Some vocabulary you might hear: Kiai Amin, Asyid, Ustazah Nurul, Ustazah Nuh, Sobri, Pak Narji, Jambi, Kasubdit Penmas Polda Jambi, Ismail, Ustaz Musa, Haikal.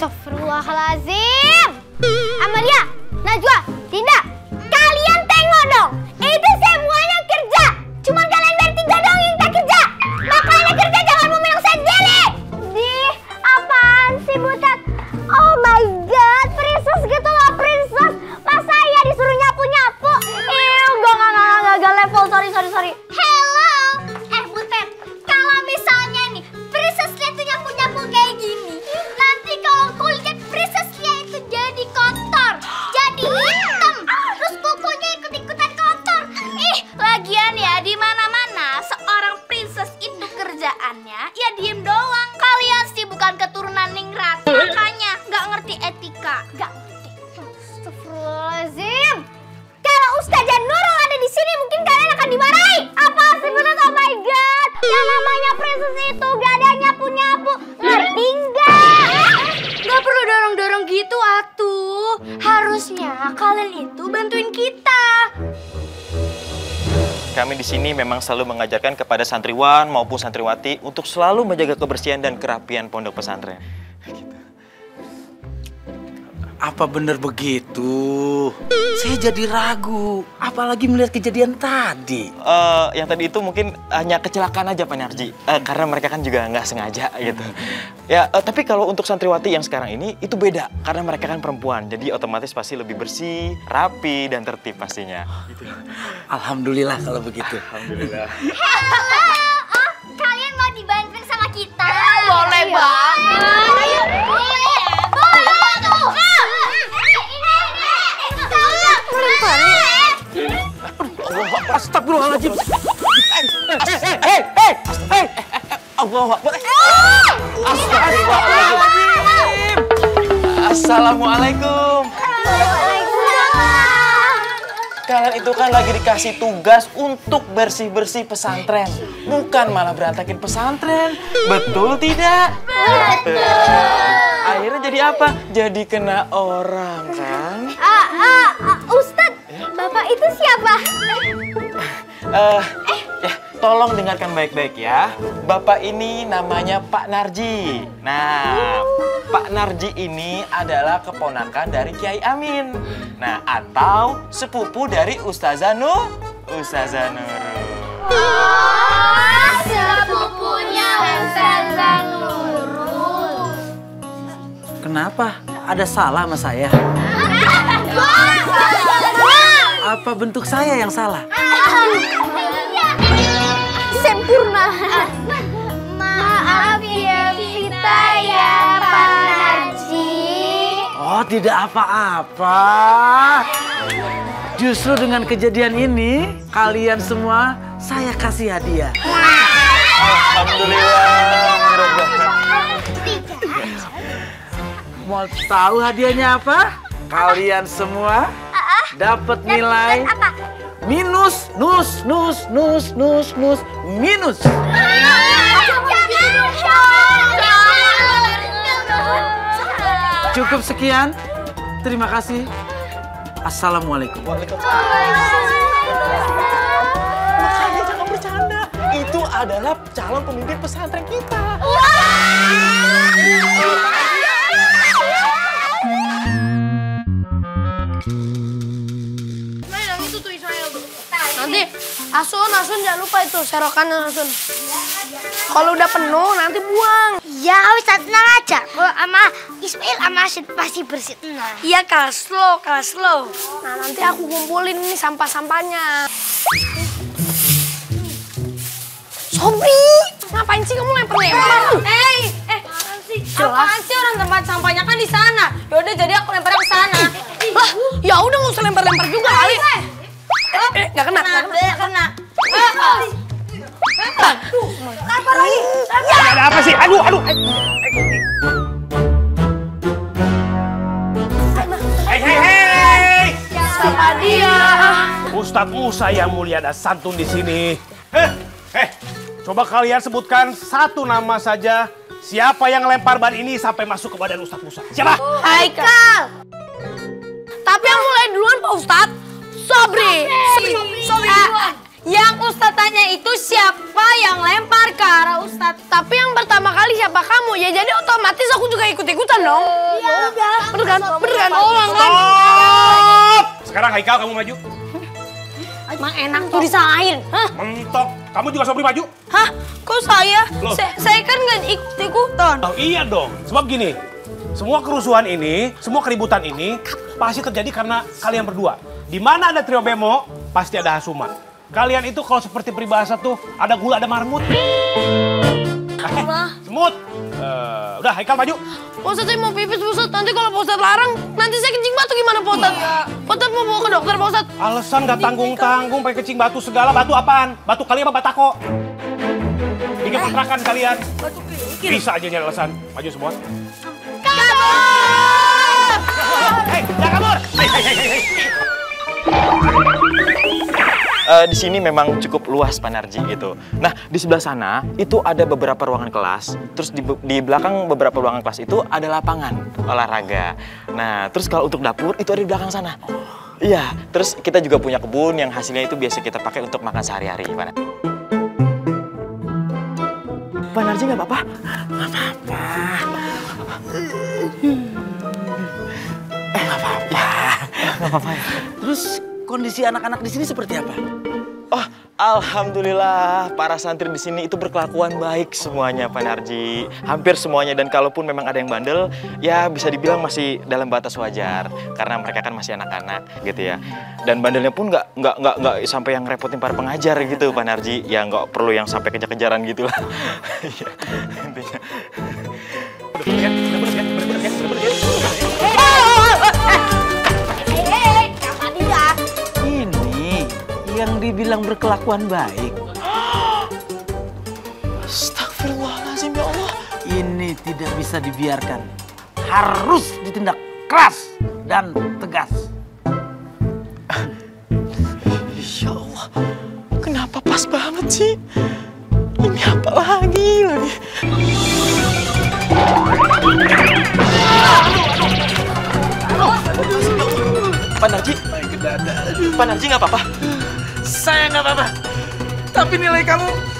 Astagfirullahaladzim. Amalia, Najwa, Dinda, kalian tengok dong. Itu semuanya kerja. Cuman kalian bertiga dong yang tak kerja. Makanya kerja jangan memeluk sendiri. Dih, apaan sih butet? Oh my god, princess gitu loh princess. Masa ya disuruh nyapu-nyapu? Ew, gak level, sorry. Hello, butet, kalau misalnya nih princessnya tuh nyapu-nyapu kayak gini, nanti kalau kulit princessnya itu jadi kotor, jadi hitam, terus kukunya ikut-ikutan kotor. Ih, lagian ya di mana-mana seorang princess itu kerjaannya ya diem doang. Kalian sih bukan keturunan Ning Ratu, makanya nggak ngerti etika. Nggak ngerti. Astagfirullahaladzim. Kalau Ustazah Nurul ada di sini mungkin kalian akan dimarahi. Apa sih bener? Oh my god. Yang namanya princess itu gak ada nyapu-nyapu. Ngerti nggak? Gak perlu dorong-dorong gitu atuh. Harusnya kalian itu bantuin kita. Kami di sini memang selalu mengajarkan kepada santriwan maupun santriwati untuk selalu menjaga kebersihan dan kerapian pondok pesantren. Apa bener begitu? Saya jadi ragu, apalagi melihat kejadian tadi. Yang tadi itu mungkin hanya kecelakaan aja Pak Narji, karena mereka kan juga nggak sengaja gitu. Ya, tapi kalau untuk santriwati yang sekarang ini itu beda, karena mereka kan perempuan, jadi otomatis pasti lebih bersih, rapi dan tertib pastinya. Gitu. Alhamdulillah kalau begitu. Alhamdulillah. Halo, kalian mau dibantuin sama kita? Boleh banget. Ayo, boleh. Astagfirullahaladzim. Assalamualaikum. Kalian itu kan lagi dikasih tugas untuk bersih-bersih pesantren, bukan malah berantakin pesantren. Betul tidak? Betul. Akhirnya jadi apa? Jadi kena orang kan? Ustadz, bapak itu siapa? Tolong dengarkan baik-baik ya. Bapak ini namanya Pak Narji. Nah, Pak Narji ini adalah keponakan dari Kiai Amin. Nah, atau sepupu dari Ustazah Nuh, Ustazah Nurul. Oh, sepupunya Ustazah Nurul. Kenapa? Ada salah sama saya? Apa bentuk saya yang salah? Sempurna. Maaf ya Vita ya Pak Narji. Oh tidak apa-apa. Justru dengan kejadian ini kalian semua saya kasih hadiah. Alhamdulillah. Mau tahu hadiahnya apa? Kalian semua dapat nilai minus. Cukup sekian. Terima kasih. Assalamualaikum. Waalaikumsalam. Makanya jangan bercanda. Itu adalah calon pemimpin pesantren kita. Nanti asun jangan lupa itu serokannya asun. Kalau udah penuh nanti buang. Ya Ustaz tenang aja. Kalau sama Ismail sama Asyid pasti bersih tenang. Iya kalau slow. Nah nanti aku kumpulin nih sampah-sampahnya. Sobri, ngapain sih kamu lempar? Apaan sih orang tempat sampahnya kan di sana. Yaudah jadi aku lempar ke sana. Lah, ya udah nggak usah lempar-lempar juga kali. Nggak kena. Lempar lagi. Ada apa sih? Aduh. Hei. Siapa dia? Ustaz Musa yang mulia dan santun di sini. Coba kalian sebutkan satu nama saja. Siapa yang lempar ban ini sampai masuk ke badan Ustaz Musa? Siapa? Haikal. Tapi yang mulai duluan Pak Ustaz. Sobri. Sobri duluan. Yang Ustadz tanya itu siapa yang lempar ke arah Ustadz. Tapi yang pertama kali siapa kamu ya, jadi otomatis aku juga ikut-ikutan dong. Iya udah. Bener kan? Bener kan? Stop! Sekarang Haikal kamu maju. Emang enak tuh disalahin. Mentok. Kamu juga Sobri maju. Hah? Kok saya? Saya kan gak ikut-ikutan. Oh iya dong. Sebab gini, semua kerusuhan ini, semua keributan ini pasti terjadi karena kalian berdua. Di mana ada trio bemo, pasti ada hasuman. Kalian itu kalau seperti peribahasa tuh ada gula, ada marmut. Semut. Udah, Haikal maju. Ustaz, saya mau pipis, Ustaz. Nanti kalau Pak Ustaz larang, nanti saya kencing batu gimana, Pak Ustaz? Pak Ustaz mau bawa ke dokter, Pak Ustaz. Alasan gak tanggung-tanggung pakai kencing batu segala. Batu apaan? Batu kali apa batako? Bikin kontrakan kalian. Bisa aja nyari alasan. Maju semua. Kabur! Hei, jangan kabur! Di sini memang cukup luas Pak Narji gitu. Nah di sebelah sana itu ada beberapa ruangan kelas. Terus di belakang beberapa ruangan kelas itu ada lapangan olahraga. Nah terus kalau untuk dapur itu ada di belakang sana. Iya. Terus kita juga punya kebun yang hasilnya itu biasa kita pakai untuk makan sehari-hari. Pak Narji nggak apa-apa? Nggak apa-apa. Nggak apa-apa. Nggak apa-apa. Terus kondisi anak-anak di sini seperti apa? Oh, alhamdulillah para santri di sini itu berkelakuan baik semuanya, Pak Narji. Hampir semuanya, dan kalaupun memang ada yang bandel, ya bisa dibilang masih dalam batas wajar karena mereka kan masih anak-anak, gitu ya. Dan bandelnya pun nggak sampai yang repotin para pengajar gitu, Pak Narji. Ya nggak perlu yang sampai kejar-kejaran gitulah. Iya, intinya. Yang dibilang berkelakuan baik. Astagfirullahaladzim, ya Allah. Ini tidak bisa dibiarkan. Harus ditindak keras dan tegas. Ya Allah, kenapa pas banget sih? Ini apa lagi? Pak Narji? Pak Narji nggak apa-apa? Saya nggak apa-apa, tapi nilai kamu